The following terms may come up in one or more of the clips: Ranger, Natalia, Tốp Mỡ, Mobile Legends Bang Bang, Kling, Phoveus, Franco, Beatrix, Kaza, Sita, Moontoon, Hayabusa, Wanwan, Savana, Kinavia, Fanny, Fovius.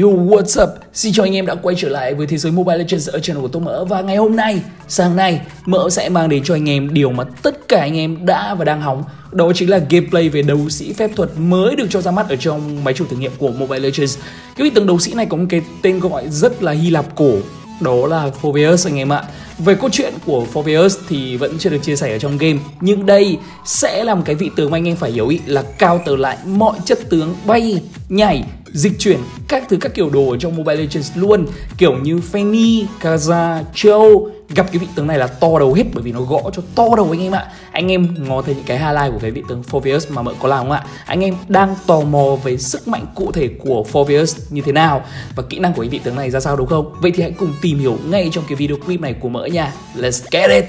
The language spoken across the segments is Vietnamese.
Yo, what's up? Xin chào anh em đã quay trở lại với thế giới Mobile Legends ở channel của Tốp Mỡ. Và ngày hôm nay, sáng nay, Mỡ sẽ mang đến cho anh em điều mà tất cả anh em đã và đang hóng. Đó chính là gameplay về đấu sĩ phép thuật mới được cho ra mắt ở trong máy chủ thử nghiệm của Mobile Legends. Cái vị tướng đấu sĩ này có một cái tên gọi rất là Hy Lạp cổ, đó là Phoveus anh em ạ. Về cốt truyện của Phoveus thì vẫn chưa được chia sẻ ở trong game, nhưng đây sẽ là một cái vị tướng mà anh em phải hiểu ý là counter lại mọi chất tướng bay, nhảy, dịch chuyển các kiểu đồ ở trong Mobile Legends luôn. Kiểu như Fanny, Kaza, Châu gặp cái vị tướng này là to đầu hết, bởi vì nó gõ cho to đầu anh em ạ. Anh em ngó thấy những cái highlight của cái vị tướng Phoveus mà Mỡ có làm không ạ? Anh em đang tò mò về sức mạnh cụ thể của Phoveus như thế nào và kỹ năng của cái vị tướng này ra sao đúng không? Vậy thì hãy cùng tìm hiểu ngay trong cái video clip này của Mỡ nha. Let's get it!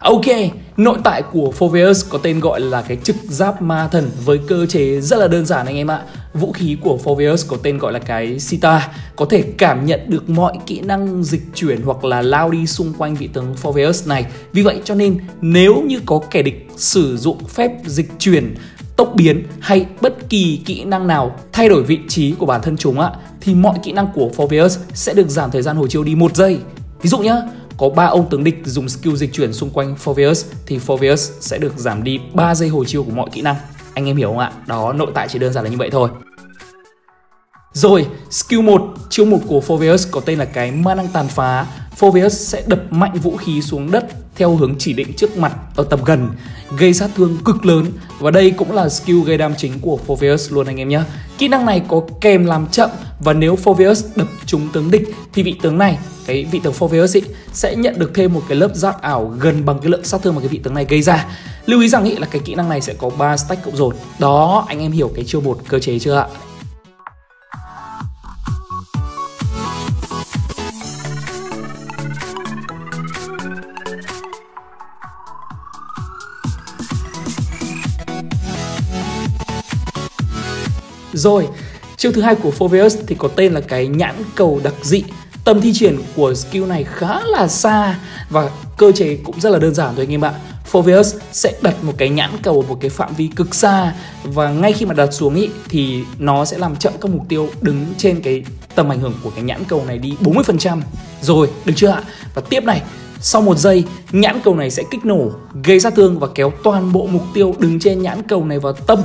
Ok, nội tại của Phoveus có tên gọi là cái trực giáp ma thần với cơ chế rất là đơn giản anh em ạ. Vũ khí của Phoveus có tên gọi là cái Sita, có thể cảm nhận được mọi kỹ năng dịch chuyển hoặc là lao đi xung quanh vị tướng Phoveus này. Vì vậy cho nên nếu như có kẻ địch sử dụng phép dịch chuyển, tốc biến hay bất kỳ kỹ năng nào thay đổi vị trí của bản thân chúng á, thì mọi kỹ năng của Phoveus sẽ được giảm thời gian hồi chiêu đi 1 giây. Ví dụ nhá, có 3 ông tướng địch dùng skill dịch chuyển xung quanh Phoveus thì Phoveus sẽ được giảm đi 3 giây hồi chiêu của mọi kỹ năng. Anh em hiểu không ạ? Đó, nội tại chỉ đơn giản là như vậy thôi. Rồi, skill 1, chiêu 1 của Phoveus có tên là cái ma năng tàn phá. Phoveus sẽ đập mạnh vũ khí xuống đất theo hướng chỉ định trước mặt ở tầm gần, gây sát thương cực lớn. Và đây cũng là skill gây đam chính của Phoveus luôn anh em nhé. Kỹ năng này có kèm làm chậm, và nếu Phoveus đập trúng tướng địch thì vị tướng này, cái vị tướng Phoveus ý, sẽ nhận được thêm một cái lớp giáp ảo gần bằng cái lượng sát thương mà cái vị tướng này gây ra. Lưu ý rằng ý là cái kỹ năng này sẽ có 3 stack cộng dồn. Đó, anh em hiểu cái chiêu 1 cơ chế chưa ạ? Rồi, chiêu thứ hai của Phoveus thì có tên là cái nhãn cầu đặc dị. Tầm thi triển của skill này khá là xa và cơ chế cũng rất là đơn giản thôi anh em ạ. Phoveus sẽ đặt một cái nhãn cầu ở một cái phạm vi cực xa, và ngay khi mà đặt xuống ý, thì nó sẽ làm chậm các mục tiêu đứng trên cái tầm ảnh hưởng của cái nhãn cầu này đi 40%. Rồi, được chưa ạ? Và tiếp này, sau 1 giây, nhãn cầu này sẽ kích nổ, gây sát thương và kéo toàn bộ mục tiêu đứng trên nhãn cầu này vào tâm.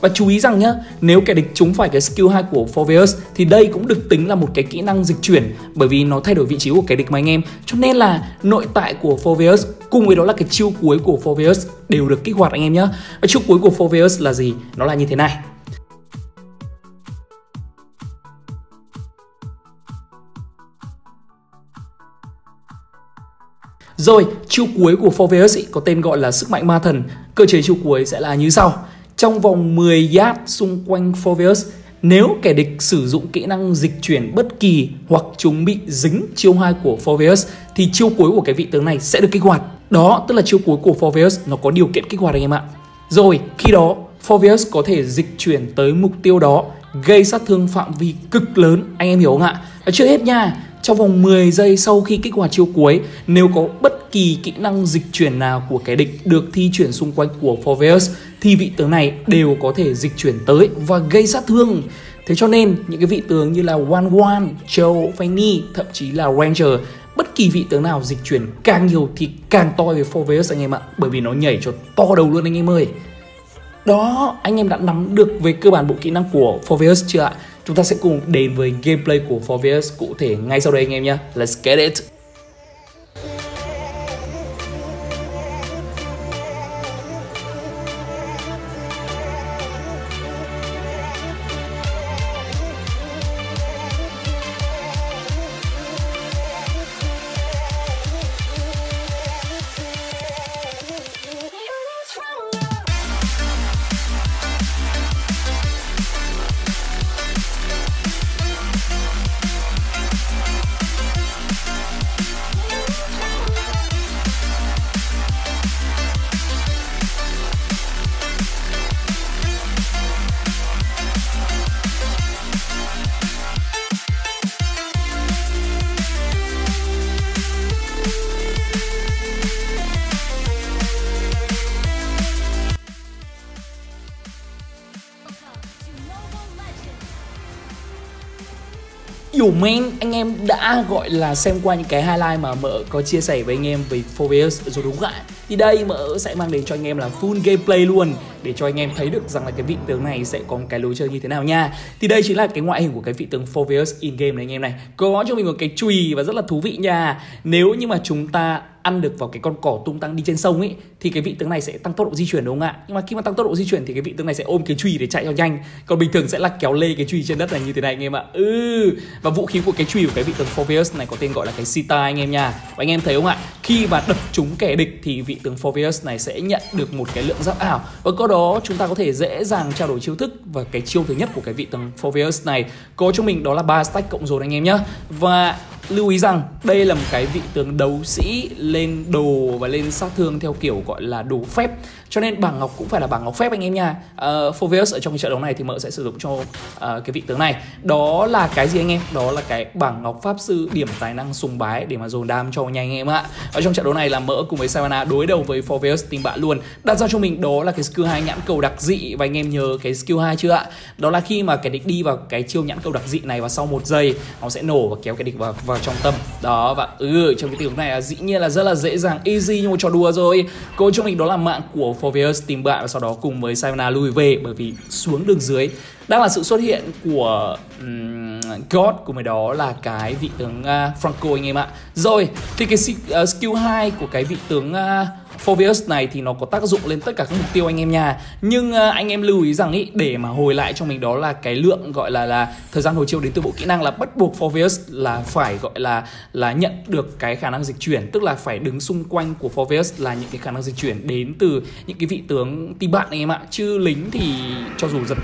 Và chú ý rằng nhá, nếu kẻ địch trúng phải cái skill 2 của Phoveus thì đây cũng được tính là một cái kỹ năng dịch chuyển, bởi vì nó thay đổi vị trí của kẻ địch mà anh em. Cho nên là nội tại của Phoveus cùng với đó là cái chiêu cuối của Phoveus đều được kích hoạt anh em nhá. Và chiêu cuối của Phoveus là gì? Nó là như thế này. Rồi, chiêu cuối của Phoveus có tên gọi là sức mạnh ma thần. Cơ chế chiêu cuối sẽ là như sau. Trong vòng 10 yard xung quanh Phoveus, nếu kẻ địch sử dụng kỹ năng dịch chuyển bất kỳ hoặc chúng bị dính chiêu 2 của Phoveus thì chiêu cuối của cái vị tướng này sẽ được kích hoạt. Đó, tức là chiêu cuối của Phoveus nó có điều kiện kích hoạt anh em ạ. Rồi, khi đó Phoveus có thể dịch chuyển tới mục tiêu đó, gây sát thương phạm vi cực lớn, anh em hiểu không ạ? Chưa hết nha, trong vòng 10 giây sau khi kích hoạt chiêu cuối, nếu có bất kỳ kỹ năng dịch chuyển nào của kẻ địch được thi chuyển xung quanh của Phoveus thì vị tướng này đều có thể dịch chuyển tới và gây sát thương. Thế cho nên những cái vị tướng như là Wanwan, Châu, Fanny, thậm chí là Ranger, bất kỳ vị tướng nào dịch chuyển càng nhiều thì càng toi về Phoveus anh em ạ, bởi vì nó nhảy cho to đầu luôn anh em ơi. Đó, anh em đã nắm được về cơ bản bộ kỹ năng của Phoveus chưa ạ? Chúng ta sẽ cùng đến với gameplay của Phoveus cụ thể ngay sau đây anh em nhé. Let's get it! Yo man, anh em đã gọi là xem qua những cái highlight mà Mỡ có chia sẻ với anh em về 4Players rồi đúng ạ. Thì đây Mỡ sẽ mang đến cho anh em là full gameplay luôn, để cho anh em thấy được rằng là cái vị tướng này sẽ có một cái lối chơi như thế nào nha. Thì đây chính là cái ngoại hình của cái vị tướng 4Players in game này anh em này. Có cho mình một cái chùy và rất là thú vị nha. Nếu như mà chúng ta ăn được vào cái con cỏ tung tăng đi trên sông ấy thì cái vị tướng này sẽ tăng tốc độ di chuyển đúng không ạ? Nhưng mà khi mà tăng tốc độ di chuyển thì cái vị tướng này sẽ ôm cái chùy để chạy cho nhanh. Còn bình thường sẽ là kéo lê cái chùy trên đất này như thế này anh em ạ. Và vũ khí của cái chùy của cái vị tướng 4Players này có tên gọi là cái Sita anh em nha. Và anh em thấy không ạ? Khi mà đập trúng kẻ địch thì vị tướng 4Players này sẽ nhận được một cái lượng giáp ảo. Và có đó chúng ta có thể dễ dàng trao đổi chiêu thức. Và cái chiêu thứ nhất của cái vị tướng 4Players này có cho mình đó là 3 stack cộng dồn anh em nhé. Và lưu ý rằng đây là một cái vị tướng đấu sĩ lên đồ và lên sát thương theo kiểu gọi là đồ phép, cho nên bảng ngọc cũng phải là bảng ngọc phép anh em nha. 4Players ở trong cái trận đấu này thì Mỡ sẽ sử dụng cho cái vị tướng này. Đó là cái gì anh em? Đó là cái bảng ngọc pháp sư điểm tài năng sùng bái để mà dồn đam cho nhanh anh em ạ. Ở trong trận đấu này là Mỡ cùng với Savana đối đầu với 4Players tình bạn luôn. Đặt ra cho mình đó là cái skill 2 nhãn cầu đặc dị. Và anh em nhớ cái skill 2 chưa ạ? Đó là khi mà kẻ địch đi vào cái chiêu nhãn cầu đặc dị này và sau 1 giây nó sẽ nổ và kéo kẻ địch vào trong tâm. Đó và trong cái tình huống này là dĩ nhiên là rất là dễ dàng, easy như một trò đùa rồi. Cô cho mình đó là mạng của 4Players tìm bạn và sau đó cùng với Savana lùi về, bởi vì xuống đường dưới đang là sự xuất hiện của God của mày, đó là cái vị tướng Franco anh em ạ. Rồi thì cái skill 2 của cái vị tướng 4Players này thì nó có tác dụng lên tất cả các mục tiêu anh em nha. Nhưng anh em lưu ý rằng ý, để mà hồi lại cho mình đó là cái lượng gọi là thời gian hồi chiêu đến từ bộ kỹ năng là bắt buộc 4Players là phải gọi là nhận được cái khả năng dịch chuyển, tức là phải đứng xung quanh của 4Players là những cái khả năng dịch chuyển đến từ những cái vị tướng tìm bạn anh em ạ. Chứ lính thì cho dù giật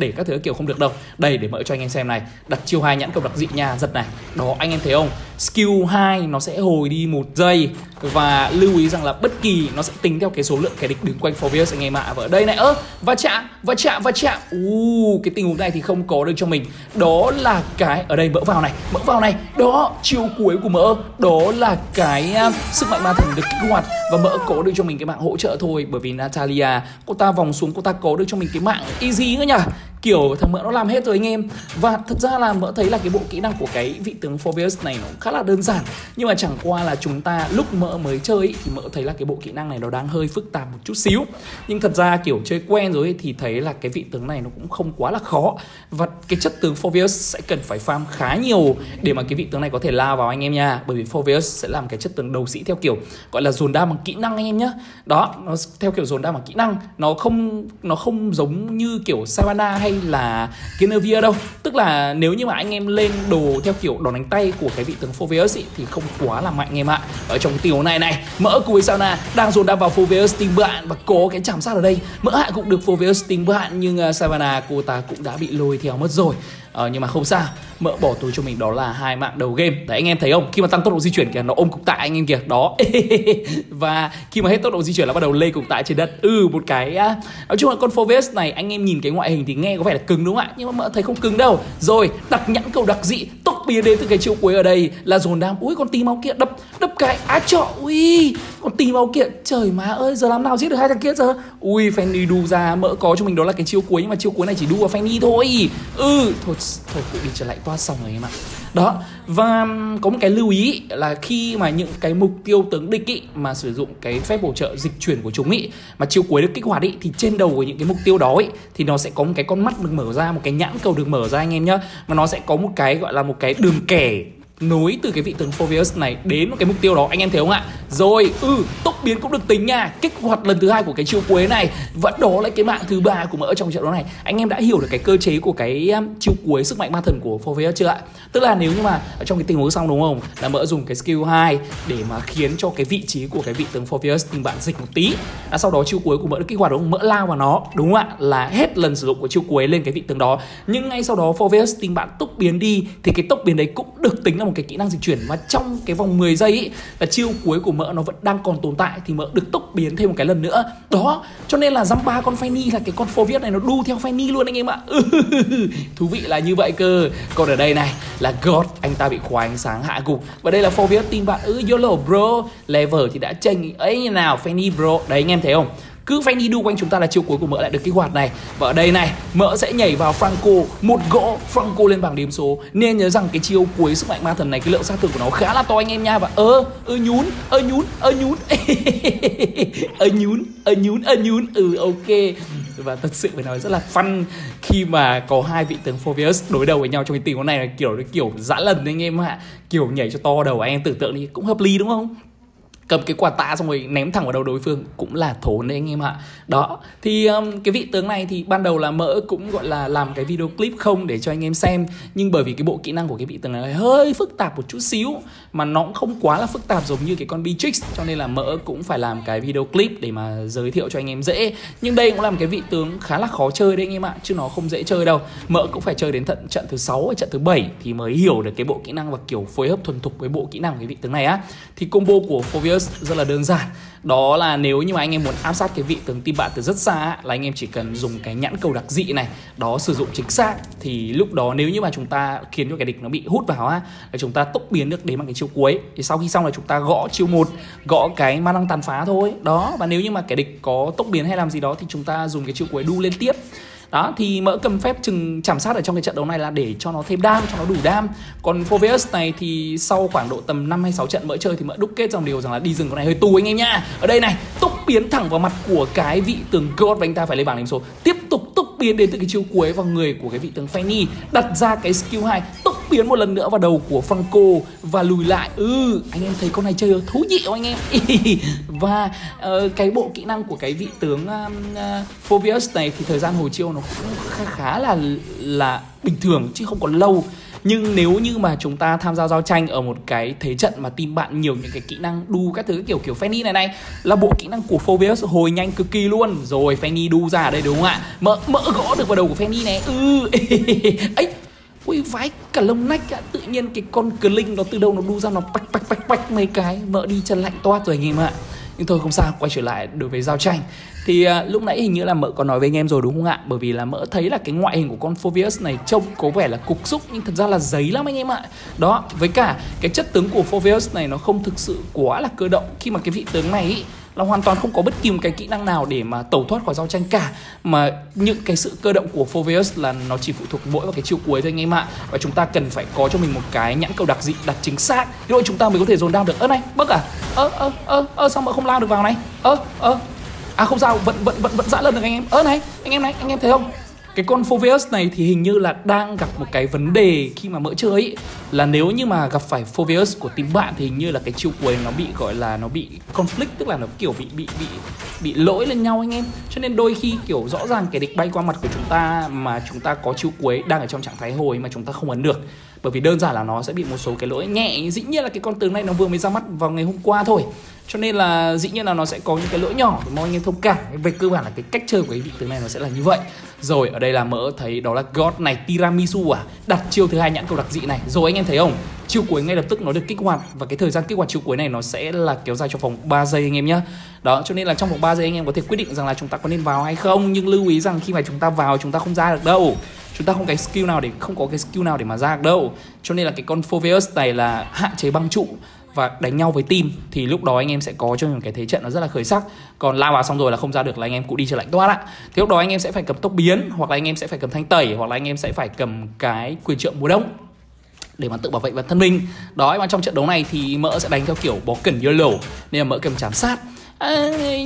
để các thứ kiểu không được đâu. Đây để Mỡ cho anh em xem này, đặt chiêu 2 nhãn cầu đặc dị nha, giật này. Đó anh em thấy không? Skill 2 nó sẽ hồi đi 1 giây. Và lưu ý rằng là bất kỳ nó sẽ tính theo cái số lượng kẻ địch đứng quanh 4Players anh em ạ. Và ở đây này, va chạm. Cái tình huống này thì không có được cho mình. Đó là cái, ở đây Mỡ vào này. Đó, chiêu cuối của Mỡ. Đó là cái sức mạnh ma thần được kích hoạt. Và Mỡ có được cho mình cái mạng hỗ trợ thôi. Bởi vì Natalia, cô ta vòng xuống, cô ta có được cho mình cái mạng easy nữa nhỉ. Kiểu thằng Mỡ nó làm hết rồi anh em. Và thật ra là Mỡ thấy là cái bộ kỹ năng của cái vị tướng 4Players này nó khá là đơn giản. Nhưng mà chẳng qua là chúng ta lúc Mỡ mới chơi ý, thì Mỡ thấy là cái bộ kỹ năng này nó đang hơi phức tạp một chút xíu. Nhưng thật ra kiểu chơi quen rồi ý, thì thấy là cái vị tướng này nó cũng không quá là khó. Và cái chất tướng 4Players sẽ cần phải farm khá nhiều để mà cái vị tướng này có thể lao vào anh em nha. Bởi vì 4Players sẽ làm cái chất tướng đấu sĩ theo kiểu gọi là dồn đam bằng kỹ năng anh em nhá. Đó, nó theo kiểu dồn đam bằng kỹ năng. Nó không giống như kiểu Savana hay là Kinavia đâu. Tức là nếu như mà anh em lên đồ theo kiểu đòn đánh tay của cái vị tướng 4Players thì không quá là mạnh anh em ạ. Ở trong tiểu này, Mỡ cùng với Savana đang dồn đam vào 4Players team bạn và có cái chạm sát ở đây. Mỡ hạ cũng được 4Players team bạn nhưng Savana cô ta cũng đã bị lôi theo mất rồi. Nhưng mà không sao, Mỡ bỏ túi cho mình đó là 2 mạng đầu game. Đấy anh em thấy không? Khi mà tăng tốc độ di chuyển kìa, nó ôm cục tạ anh em kìa. Đó. Và khi mà hết tốc độ di chuyển là bắt đầu lê cục tạ trên đất. Một cái nói chung là con 4Players này anh em nhìn cái ngoại hình thì nghe có vẻ là cứng đúng không ạ? Nhưng mà Mỡ thấy không cứng đâu. Rồi, đặt nhãn cầu đặc dị tốc biến đến từ cái chiêu cuối ở đây là dồn đam. Ui con tí máu kia đập cái á trọ. Ui, con tí máu kia. Trời má ơi, giờ làm nào giết được 2 thằng kia giờ? Ui Fanny đu ra, Mỡ có cho mình đó là cái chiêu cuối nhưng mà chiêu cuối này chỉ đu vào Fanny thôi. Thôi cũng đi trở lại toa xong rồi em ạ. Đó, và có một cái lưu ý là khi mà những cái mục tiêu tướng địch ý, mà sử dụng cái phép bổ trợ dịch chuyển của chúng ý, mà chiêu cuối được kích hoạt ý, thì trên đầu của những cái mục tiêu đó ý, thì nó sẽ có một cái con mắt được mở ra, một cái nhãn cầu được mở ra anh em nhá. Mà nó sẽ có một cái gọi là một cái đường kẻ nối từ cái vị tướng 4Players này đến một cái mục tiêu đó anh em thấy không ạ? Rồi, tốc biến cũng được tính nha. Kích hoạt lần thứ 2 của cái chiêu cuối này. Và đó là cái mạng thứ 3 của Mỡ trong trận đấu này. Anh em đã hiểu được cái cơ chế của cái chiêu cuối sức mạnh ma thần của 4Players chưa ạ? Tức là nếu như mà ở trong cái tình huống xong đúng không? Là Mỡ dùng cái skill 2 để mà khiến cho cái vị trí của cái vị tướng 4Players tình bạn dịch một tí. Sau đó chiêu cuối của Mỡ được kích hoạt đúng không? Mỡ lao vào nó đúng không ạ? Là hết lần sử dụng của chiêu cuối lên cái vị tướng đó. Nhưng ngay sau đó 4Players tình bạn tốc biến đi thì cái tốc biến đấy cũng được tính là một cái kỹ năng dịch chuyển, mà trong cái vòng 10 giây ý, là chiêu cuối của Mỡ nó vẫn đang còn tồn tại thì Mỡ được tốc biến thêm một cái lần nữa. Đó, cho nên là dăm 3 con Fanny là cái con 4Players này nó đu theo Fanny luôn anh em ạ. Thú vị là như vậy cơ. Còn ở đây này là God, anh ta bị khóa ánh sáng hạ gục. Và đây là 4Players team bạn. YOLO bro, level thì đã chênh ấy như nào Fanny bro. Đấy anh em thấy không? Cứ Fanny đu quanh chúng ta là chiêu cuối của Mỡ lại được kích hoạt này. Và ở đây này, Mỡ sẽ nhảy vào Franco, một gỗ Franco lên bảng điểm số. Nên nhớ rằng cái chiêu cuối sức mạnh ma thần này, cái lượng sát thương của nó khá là to anh em nha. Và nhún. Ừ, ok. Và thật sự phải nói rất là fun khi mà có hai vị tướng Fovius đối đầu với nhau trong cái tình huống này, là kiểu giã lần anh em ạ. Kiểu nhảy cho to đầu anh em, tưởng tượng đi, cũng hợp lý đúng không? Cầm cái quả tạ xong rồi ném thẳng vào đầu đối phương cũng là thốn đấy anh em ạ. Đó, thì cái vị tướng này thì ban đầu là Mỡ cũng gọi là làm cái video clip không để cho anh em xem. Nhưng bởi vì cái bộ kỹ năng của cái vị tướng này hơi phức tạp một chút xíu, mà nó cũng không quá là phức tạp giống như cái con Beatrix, cho nên là Mỡ cũng phải làm cái video clip để mà giới thiệu cho anh em dễ. Nhưng đây cũng là một cái vị tướng khá là khó chơi đấy anh em ạ, chứ nó không dễ chơi đâu. Mỡ cũng phải chơi đến tận trận thứ 6 hay trận thứ 7 thì mới hiểu được cái bộ kỹ năng và kiểu phối hợp thuần thục với bộ kỹ năng của cái vị tướng này á. Thì combo của Fovius rất là đơn giản. Đó là nếu như mà anh em muốn áp sát cái vị tướng team bạn từ rất xa là anh em chỉ cần dùng cái nhãn cầu đặc dị này, đó sử dụng chính xác. Thì lúc đó nếu như mà chúng ta khiến cho cái địch nó bị hút vào á, là chúng ta tốc biến được đến bằng cái chiêu cuối. Thì sau khi xong là chúng ta gõ chiêu 1, gõ cái ma năng tàn phá thôi. Đó, và nếu như mà cái địch có tốc biến hay làm gì đó thì chúng ta dùng cái chiêu cuối đu lên tiếp. Đó, thì Mỡ cầm phép chừng chảm sát ở trong cái trận đấu này là để cho nó thêm đam, cho nó đủ đam. Còn Fovius này thì sau khoảng độ tầm 5 hay 6 trận Mỡ chơi thì Mỡ đúc kết dòng điều rằng là đi rừng con này hơi tù anh em nha. Ở đây này, tốc biến thẳng vào mặt của cái vị tướng God và anh ta phải lên bảng điểm số. Tiếp tục tốc biến đến từ cái chiêu cuối vào người của cái vị tướng Fanny, đặt ra cái skill 2, tốc biến một lần nữa vào đầu của Franco và lùi lại. Ừ, anh em thấy con này chơi thú vị không anh em? Và cái bộ kỹ năng của cái vị tướng Fovius này thì thời gian hồi chiêu nó cũng khá là bình thường chứ không còn lâu. Nhưng nếu như mà chúng ta tham gia giao tranh ở một cái thế trận mà team bạn nhiều những cái kỹ năng đu các thứ kiểu Fanny này là bộ kỹ năng của Fovius hồi nhanh cực kỳ luôn. Rồi Fanny đu ra ở đây đúng không ạ? Mỡ gõ được vào đầu của Fanny này. Ừ. Ấy, ui vãi cả lông nách ạ, tự nhiên cái con Kling nó từ đâu nó đu ra nó bạch mấy cái, Mỡ đi chân lạnh toát rồi anh em ạ. Nhưng thôi không sao, quay trở lại đối với giao tranh. Thì lúc nãy hình như là Mỡ có nói với anh em rồi đúng không ạ? Bởi vì là Mỡ thấy là cái ngoại hình của con Fovius này trông có vẻ là cục xúc nhưng thật ra là giấy lắm anh em ạ. Đó, với cả cái chất tướng của Fovius này nó không thực sự quá là cơ động, khi mà cái vị tướng này ý, là hoàn toàn không có bất kỳ một cái kỹ năng nào để mà tẩu thoát khỏi giao tranh cả. Mà những cái sự cơ động của Fovius là nó chỉ phụ thuộc mỗi vào cái chiêu cuối thôi anh em ạ. Và chúng ta cần phải có cho mình một cái nhãn cầu đặc dị đặt chính xác, rồi chúng ta mới có thể dồn down được. Ơ này, bức à? Sao Mỡ không lao được vào này? À không sao, vẫn dã lần được anh em. Này, anh em này, anh em thấy không? Cái con Fovius này thì hình như là đang gặp một cái vấn đề khi mà Mỡ chơi ấy, là nếu như mà gặp phải Fovius của team bạn thì hình như là cái chiêu cuối nó bị gọi là nó bị conflict, tức là nó kiểu bị lỗi lên nhau anh em. Cho nên đôi khi kiểu rõ ràng cái địch bay qua mặt của chúng ta mà chúng ta có chiêu cuối đang ở trong trạng thái hồi mà chúng ta không ấn được, bởi vì đơn giản là nó sẽ bị một số cái lỗi nhẹ. Dĩ nhiên là cái con tướng này nó vừa mới ra mắt vào ngày hôm qua thôi, cho nên là dĩ nhiên là nó sẽ có những cái lỗi nhỏ, mong anh em thông cảm. Về cơ bản là cái cách chơi của cái vị tướng này nó sẽ là như vậy. Rồi ở đây là Mỡ thấy đó là God này, Tiramisu à, đặt chiêu thứ hai nhãn cầu đặc dị này. Rồi anh em thấy không, chiêu cuối ngay lập tức nó được kích hoạt, và cái thời gian kích hoạt chiêu cuối này nó sẽ là kéo dài trong vòng 3 giây anh em nhé. Đó, cho nên là trong vòng 3 giây anh em có thể quyết định rằng là chúng ta có nên vào hay không. Nhưng lưu ý rằng khi mà chúng ta vào chúng ta không ra được đâu, chúng ta không có cái skill nào để mà ra được đâu. Cho nên là cái con Fovius này là hạn chế băng trụ và đánh nhau với team, thì lúc đó anh em sẽ có cho mình cái thế trận nó rất là khởi sắc. Còn lao vào xong rồi là không ra được là anh em cũng đi trở lại toát ạ. Thì lúc đó anh em sẽ phải cầm tốc biến, hoặc là anh em sẽ phải cầm thanh tẩy, hoặc là anh em sẽ phải cầm cái quyền trượng mùa đông để mà tự bảo vệ bản thân mình. Đó, mà trong trận đấu này thì Mỡ sẽ đánh theo kiểu bó cẩn yellow, nên là Mỡ cầm chám sát.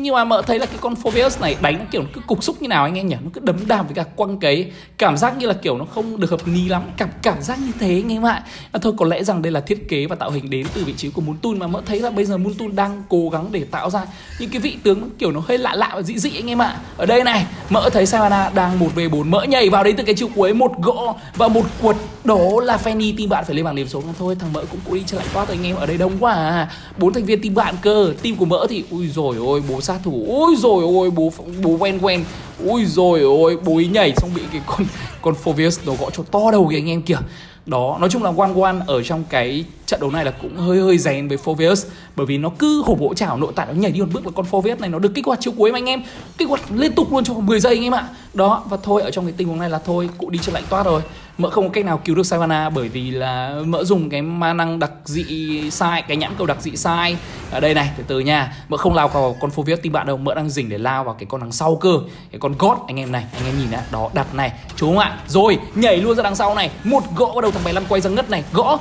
Nhưng mà Mỡ thấy là cái con Fovius này đánh kiểu nó cứ cục xúc như nào anh em nhỉ, nó cứ đấm đàm với cả quăng cấy, cảm giác như là kiểu nó không được hợp lý lắm, cảm giác như thế anh em ạ. Thôi có lẽ rằng đây là thiết kế và tạo hình đến từ vị trí của Moontoon, mà Mỡ thấy là bây giờ Moontoon đang cố gắng để tạo ra những cái vị tướng kiểu nó hơi lạ lạ và dị anh em ạ. Ở đây này, Mỡ thấy Savana đang 1v4, Mỡ nhảy vào đấy từ cái chiêu cuối, một gỗ và một quật, đó là Fanny team bạn phải lên bảng điểm số. Thôi thằng Mỡ cũng đi trở lại toát rồi anh em, ở đây đông quá à, 4 thành viên team bạn cơ. Team của Mỡ thì ui rồi ôi bố sát thủ, ôi rồi ôi bố Wanwan, ui rồi ôi bố ý nhảy xong bị cái con Fovius nó gõ cho to đầu kìa anh em kìa. Đó, nói chung là Wanwan ở trong cái trận đấu này là cũng hơi rèn với Fovius, bởi vì nó cứ hổ bộ chảo nội tại nó nhảy đi một bước là con Fovius này nó được kích hoạt chiêu cuối mà anh em, kích hoạt liên tục luôn trong 10 giây anh em ạ. Đó, và thôi ở trong cái tình huống này là thôi cụ đi chân lạnh toát rồi. Mỡ không có cách nào cứu được Savana bởi vì là Mỡ dùng cái ma năng đặc dị sai, cái nhãn cầu đặc dị sai. Ở đây này, từ từ nha. Mỡ không lao vào con Phobia team bạn đâu, Mỡ đang dình để lao vào cái con đằng sau cơ. Cái con God anh em này, anh em nhìn đã, đó đặt này, chú không ạ? Rồi, nhảy luôn ra đằng sau này, một gõ vào đầu thằng 75 quay ra ngất này, gõ.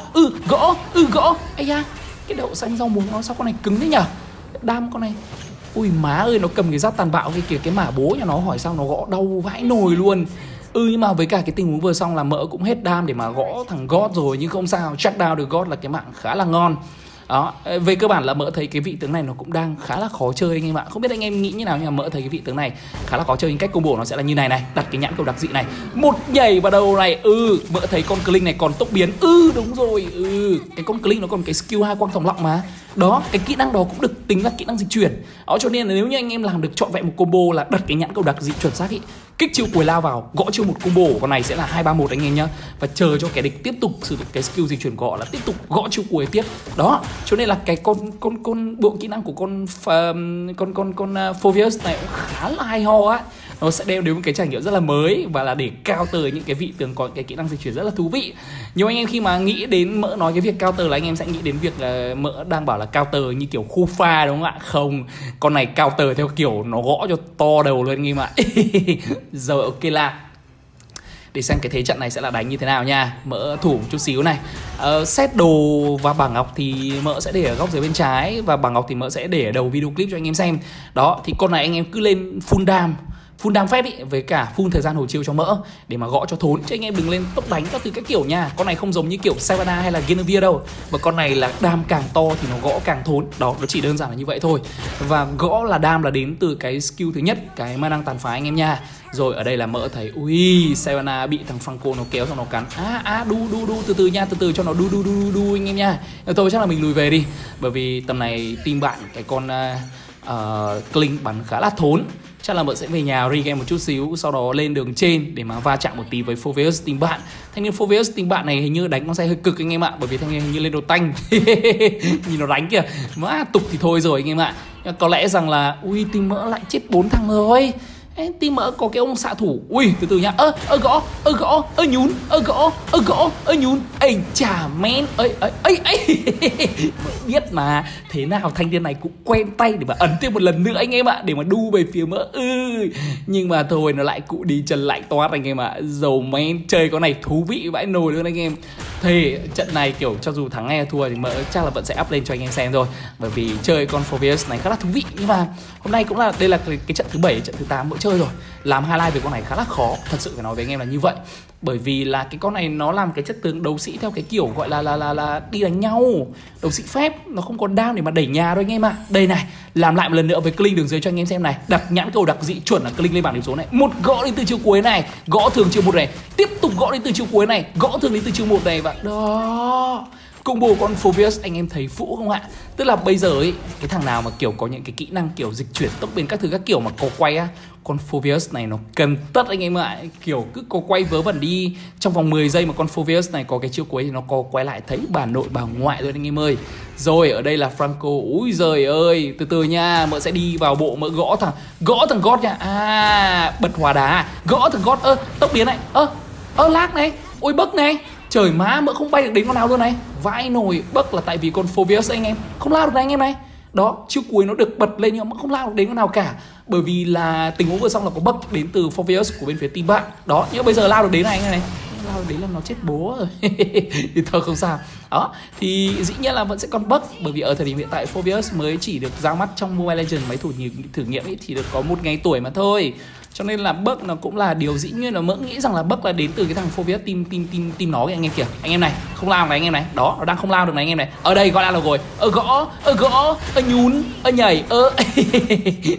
Ây da, cái đậu xanh rau muống nó sao con này cứng thế nhở? Đam con này. Ui má ơi, nó cầm cái giáp tàn bạo kia kìa, cái mả bố nhà nó hỏi sao nó gõ đau vãi nồi luôn. Nhưng mà với cả cái tình huống vừa xong là Mỡ cũng hết đam để mà gõ thằng God rồi, nhưng không sao, shutdown được God là cái mạng khá là ngon. Đó, về cơ bản là Mỡ thấy cái vị tướng này nó cũng đang khá là khó chơi anh em ạ. Không biết anh em nghĩ như nào nhưng mà Mỡ thấy cái vị tướng này khá là khó chơi. Cách combo nó sẽ là như này này, đặt cái nhãn cầu đặc dị này, một nhảy vào đầu này. Mỡ thấy con Kling này còn tốc biến. Đúng rồi, cái con Kling nó còn cái skill 2 quang thòng lọng mà. Đó, cái kỹ năng đó cũng được tính là kỹ năng dịch chuyển. Đó, cho nên là nếu như anh em làm được trọn vẹn một combo là đặt cái nhãn cầu đặc dị chuẩn xác ý, kích chiêu cuối lao vào, gõ chiêu một combo của con này sẽ là 231 anh em nhá. Và chờ cho kẻ địch tiếp tục sử dụng cái skill dịch chuyển của họ là tiếp tục gõ chiêu cuối tiếp. Đó, cho nên là cái con bộ kỹ năng của con Fovius này cũng khá là hay ho á. Nó sẽ đem đến một cái trải nghiệm rất là mới và là để counter những cái vị tướng có cái kỹ năng dịch chuyển rất là thú vị. Nhiều anh em khi mà nghĩ đến Mỡ nói cái việc counter là anh em sẽ nghĩ đến việc là Mỡ đang bảo là counter như kiểu khu pha đúng không ạ? Không, con này counter theo kiểu nó gõ cho to đầu luôn anh em ạ. Rồi, ok là để xem cái thế trận này sẽ là đánh như thế nào nha. Mỡ thủ một chút xíu này, xét đồ và bảng ngọc thì Mỡ sẽ để ở góc dưới bên trái, và bảng ngọc thì Mỡ sẽ để ở đầu video clip cho anh em xem. Đó, thì con này anh em cứ lên full dam phép ý, với cả full thời gian hồi chiêu cho Mỡ để mà gõ cho thốn, chứ anh em đừng lên tốc đánh các thứ các kiểu nha. Con này không giống như kiểu Savana hay là Kinavia đâu, mà con này là đam càng to thì nó gõ càng thốn. Đó, nó chỉ đơn giản là như vậy thôi. Và gõ là đam là đến từ cái skill thứ nhất, cái ma năng tàn phá anh em nha. Rồi, ở đây là Mỡ thấy ui Savana bị thằng Franco nó kéo xong nó cắn. Đu từ từ nha, từ từ cho nó đu anh em nha. Thôi chắc là mình lùi về đi, bởi vì tầm này team bạn cái con Kling bắn khá là thốn. Chắc là Mỡ sẽ về nhà regame một chút xíu, sau đó lên đường trên để mà va chạm một tí với Foveus team bạn. Thanh niên Foveus team bạn này hình như đánh con xe hơi cực anh em ạ, bởi vì thanh niên hình như lên đồ tanh. Nhìn nó đánh kìa, má tục thì thôi rồi anh em ạ. Có lẽ rằng là ui team Mỡ lại chết 4 thằng rồi. Team Mỡ có cái ông xạ thủ. Ui, từ từ nhá. Gõ, nhún. Ê chả men. Ấy. Mỡ biết mà, thế nào thanh niên này cũng quen tay để mà ấn thêm một lần nữa anh em ạ, để mà đu về phía Mỡ. Nhưng mà thôi, nó lại cụ đi chân lại toát anh em ạ. Dầu men, chơi con này thú vị vãi nồi luôn anh em. Thế trận này kiểu cho dù thắng hay thua thì Mỡ chắc là vẫn sẽ up lên cho anh em xem thôi, bởi vì chơi con Fovius này khá là thú vị. Nhưng mà hôm nay cũng là đây là cái trận thứ 7, trận thứ 8 Mỡ chơi rồi. Làm highlight về con này khá là khó, thật sự phải nói với anh em là như vậy. Bởi vì là cái con này nó làm cái chất tướng đấu sĩ theo cái kiểu gọi là đi đánh nhau, đấu sĩ phép, nó không có đam để mà đẩy nhà đâu anh em ạ. Đây này, làm lại một lần nữa với Kling đường dưới cho anh em xem này, đặt nhãn cầu đặc dị chuẩn là Kling lên bảng điểm số này, một gõ đến từ chiều cuối này, gõ thường chiều 1 này, tiếp tục gõ đến từ chiều cuối này, gõ thường đến từ chiều 1 này, và đó. Combo con Fovius anh em thấy phũ không ạ? Tức là bây giờ ấy, cái thằng nào mà kiểu có những cái kỹ năng kiểu dịch chuyển tốc biến các thứ các kiểu mà có quay á, con Fovius này nó cần tất anh em ạ. Kiểu cứ có quay vớ vẩn đi, trong vòng 10 giây mà con Fovius này có cái chiêu cuối thì nó có quay lại thấy bà nội bà ngoại rồi anh em ơi. Rồi, ở đây là Franco. Úi giời ơi, từ từ nha, Mỡ sẽ đi vào bộ Mỡ gõ thằng God nha. Bật hòa đá, gõ thằng God. Tốc biến này, lag này, ôi bấc này. Trời má, Mỡ không bay được đến con nào luôn này. Vãi nồi, bấc là tại vì con Fovius anh em không lao được này anh em này. Đó, chiêu cuối nó được bật lên nhưng mà không lao được đến con nào cả, bởi vì là tình huống vừa xong là có bấc đến từ Fovius của bên phía team bạn. Đó, nhưng bây giờ lao được đến này anh em này, lao đến là nó chết bố rồi. Thì thôi không sao. Đó, thì dĩ nhiên là vẫn sẽ còn bug, bởi vì ở thời điểm hiện tại Fovius mới chỉ được ra mắt trong Mobile Legends mấy thử nghiệm ấy thì được có 1 ngày tuổi mà thôi. Cho nên là bug nó cũng là điều dĩ nhiên, là Mỡ nghĩ rằng là bug là đến từ cái thằng Fovius team nó kìa anh em kìa. Anh em này, không lao này anh em này. Đó, nó đang không lao được này anh em này. Ở đây gọi là được rồi. Gõ, nhún, nhảy.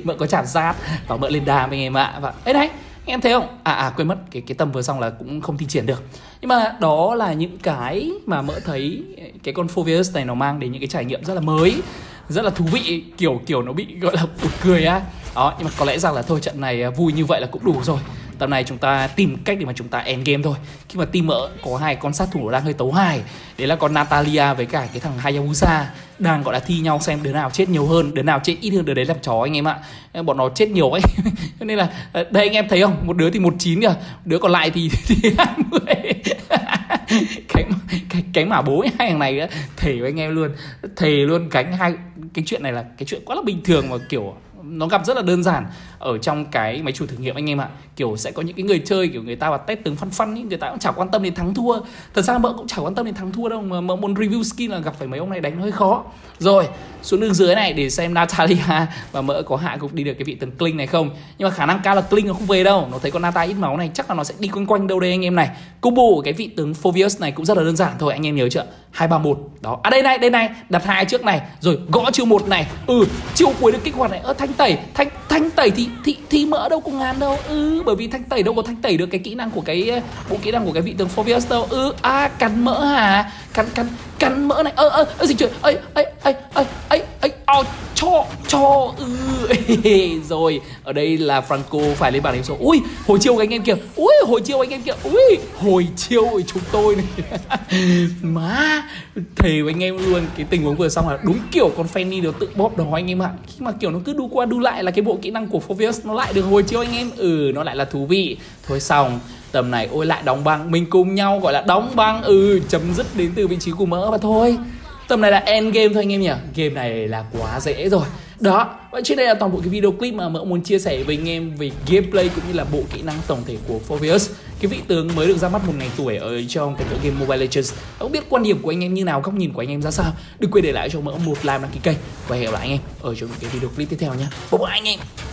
Mỡ có chản sát và Mỡ lên đam anh em ạ. Và ấy đấy, anh em thấy không? Quên mất cái tầm vừa xong là cũng không thi triển được. Nhưng mà đó là những cái mà Mỡ thấy cái con Fovius này nó mang đến những cái trải nghiệm rất là mới, rất là thú vị, kiểu nó bị gọi là buồn cười á. Đó, nhưng mà có lẽ rằng là thôi, trận này vui như vậy là cũng đủ rồi. Tập này chúng ta tìm cách để mà chúng ta end game thôi. Khi mà team Mỡ có hai con sát thủ đang hơi tấu hài, đấy là con Natalia với cả cái thằng Hayabusa, đang gọi là thi nhau xem đứa nào chết nhiều hơn, đứa nào chết ít hơn, đứa đấy làm chó anh em ạ. Bọn nó chết nhiều ấy. Nên là đây anh em thấy không, một đứa thì 19 kìa, đứa còn lại thì 20. Cánh mả bố ấy, hai thằng này thề với anh em luôn, thề luôn. Cánh hai cái chuyện này là cái chuyện quá là bình thường mà kiểu nó gặp rất là đơn giản ở trong cái máy chủ thử nghiệm anh em ạ. Kiểu sẽ có những cái người chơi kiểu người ta vào test tướng phân phân, người ta cũng chả quan tâm đến thắng thua. Thật ra Mỡ cũng chả quan tâm đến thắng thua đâu, mà Mỡ muốn review skin là gặp phải mấy ông này đánh hơi khó. Rồi xuống đường dưới này để xem Natalia và Mỡ có hạ gục đi được cái vị tướng Kling này không. Nhưng mà khả năng cao là Kling nó không về đâu, nó thấy con Nata ít máu này chắc là nó sẽ đi quanh quanh đâu đây anh em này. Combo của cái vị tướng Fovius này cũng rất là đơn giản thôi anh em nhớ chưa, 2-3-1 đó. À đây này đặt hai trước này rồi gõ chiêu một này, chiêu cuối được kích hoạt này. Thanh tẩy thì Mỡ đâu có ngán đâu, bởi vì thanh tẩy đâu có thanh tẩy được cái kỹ năng của cái bộ kỹ năng của cái vị tướng Fovius đâu. Cắn Mỡ hả, cắn Mỡ này. Dịch chuyển ấy cho rồi. Ở đây là Franco phải lên bàn đánh số. Hồi chiêu anh em kìa hồi chiêu của chúng tôi này. Má thề với anh em luôn, cái tình huống vừa xong là đúng kiểu con Fanny nó tự bóp đó anh em ạ. Khi mà kiểu nó cứ đu qua đu lại là cái bộ kỹ năng của Fovius nó lại được hồi chiêu anh em. Nó lại là thú vị. Thôi xong tầm này ôi lại đóng băng, mình cùng nhau gọi là đóng băng. Chấm dứt đến từ vị trí của Mỡ và thôi. Tầm này là end game thôi anh em nhỉ. Game này là quá dễ rồi. Đó, vậy trên đây là toàn bộ cái video clip mà Mỡ muốn chia sẻ với anh em về gameplay cũng như là bộ kỹ năng tổng thể của Fovius, cái vị tướng mới được ra mắt 1 ngày tuổi ở trong cái tựa game Mobile Legends. Không biết quan điểm của anh em như nào, góc nhìn của anh em ra sao, đừng quên để lại cho Mỡ một like, đăng ký kênh và hẹn gặp lại anh em ở trong những cái video clip tiếp theo nhé. Bye bye anh em.